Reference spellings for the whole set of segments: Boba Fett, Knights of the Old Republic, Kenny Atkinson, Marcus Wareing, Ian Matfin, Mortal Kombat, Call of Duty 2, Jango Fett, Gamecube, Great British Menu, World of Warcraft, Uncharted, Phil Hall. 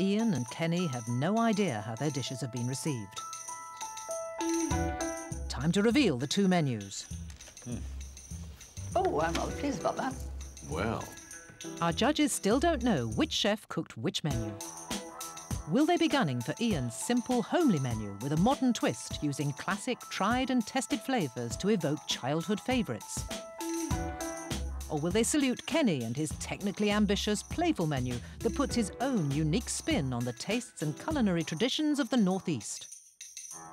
Ian and Kenny have no idea how their dishes have been received. Time to reveal the two menus. Oh, I'm rather pleased about that. Well. Our judges still don't know which chef cooked which menu. Will they be gunning for Ian's simple, homely menu with a modern twist using classic, tried and tested flavours to evoke childhood favourites? Or will they salute Kenny and his technically ambitious, playful menu that puts his own unique spin on the tastes and culinary traditions of the Northeast?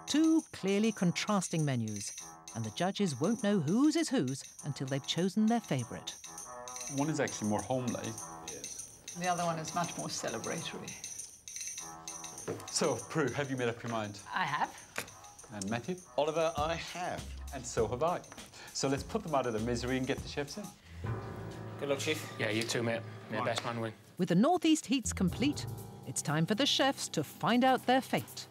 Two clearly contrasting menus, and the judges won't know whose is whose until they've chosen their favourite. One is actually more homely. Yes. The other one is much more celebratory. So, Prue, have you made up your mind? I have. And Matthew? Oliver, I have. And so have I. So let's put them out of their misery and get the chefs in. Good luck, Chief. Yeah, you too, mate. May the best man win. With the Northeast heats complete, it's time for the chefs to find out their fate.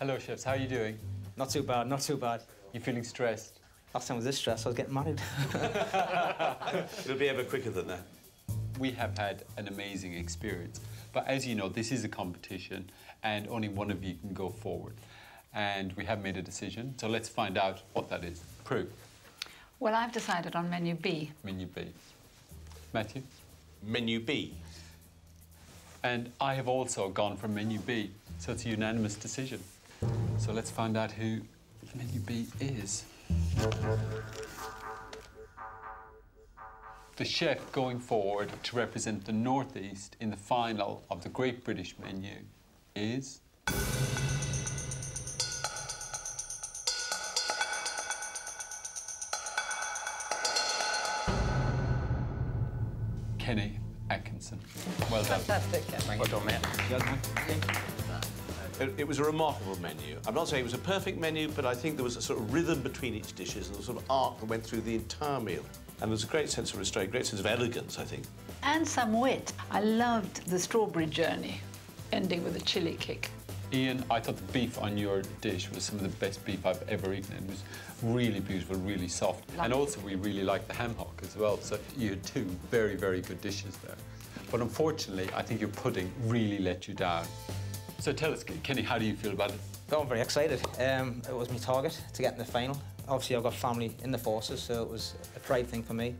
Hello, chefs. How are you doing? Not too bad, not too bad. You're feeling stressed? Last time I was this stressed, I was getting married. It'll be ever quicker than that. We have had an amazing experience, but as you know, this is a competition and only one of you can go forward. And we have made a decision, so let's find out what that is. Prue. Well, I've decided on menu B. Menu B. Matthew? Menu B. And I have also gone for menu B, so it's a unanimous decision. So let's find out who menu B is. The chef going forward to represent the Northeast in the final of the Great British Menu is... Kenny Atkinson. Well done. Fantastic, Kenny. Well done, mate. It was a remarkable menu. I'm not saying it was a perfect menu, but I think there was a sort of rhythm between each dishes and a sort of arc that went through the entire meal. And there's a great sense of restraint, great sense of elegance, I think. And some wit. I loved the strawberry journey, ending with a chilli kick. Ian, I thought the beef on your dish was some of the best beef I've ever eaten. It was really beautiful, really soft. Lovely. And also we really liked the ham hock as well. So you had two very, very good dishes there. But unfortunately, I think your pudding really let you down. So tell us, Kenny, how do you feel about it? Oh, I'm very excited. It was my target to get in the final. Obviously, I've got family in the forces, so it was a pride thing for me.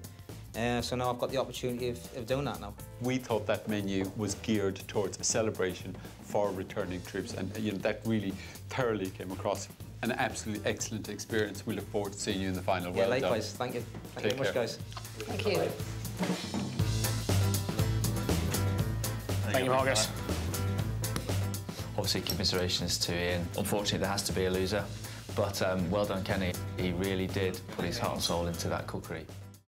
So now I've got the opportunity of doing that now. We thought that menu was geared towards a celebration for returning troops, and you know that really thoroughly came across. An absolutely excellent experience. We look forward to seeing you in the final. Yeah, well likewise. Done. Thank you. Thank you very much, guys. Thank you. Thank you, Marcus. Obviously, commiserations to Ian. Unfortunately, there has to be a loser. But well done, Kenny. He really did put his heart and soul into that cookery.